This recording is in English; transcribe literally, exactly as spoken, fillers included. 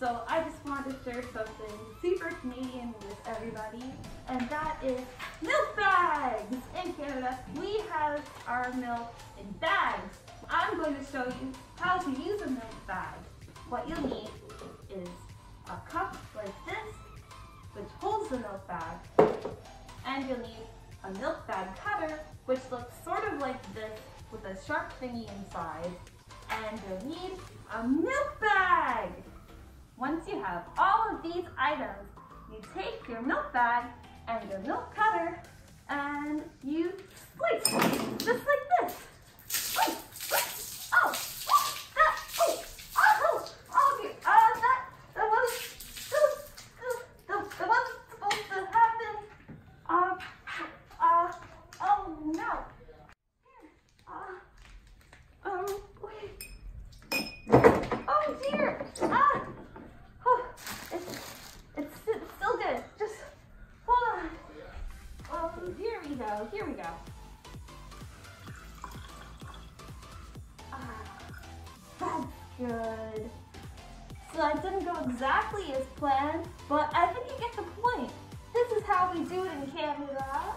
So I just wanted to share something super Canadian with everybody, and that is milk bags! In Canada, we have our milk in bags. I'm going to show you how to use a milk bag. What you'll need is a cup like this, which holds the milk bag, and you'll need a milk bag cutter, which looks sort of like this with a sharp thingy inside, and you'll need a milk bag! Once you have all of these items, you take your milk bag and your milk cutter and you slice, just like this. Slice, slice, oh, oh, that, oh, oh, oh, okay, uh, that, that wasn't, that, that wasn't supposed to happen. Uh, uh, oh no. Uh, um, wait. Oh dear, ah. Here we go, here we go. Ah, that's good. So that didn't go exactly as planned, but I think you get the point. This is how we do it in Canada.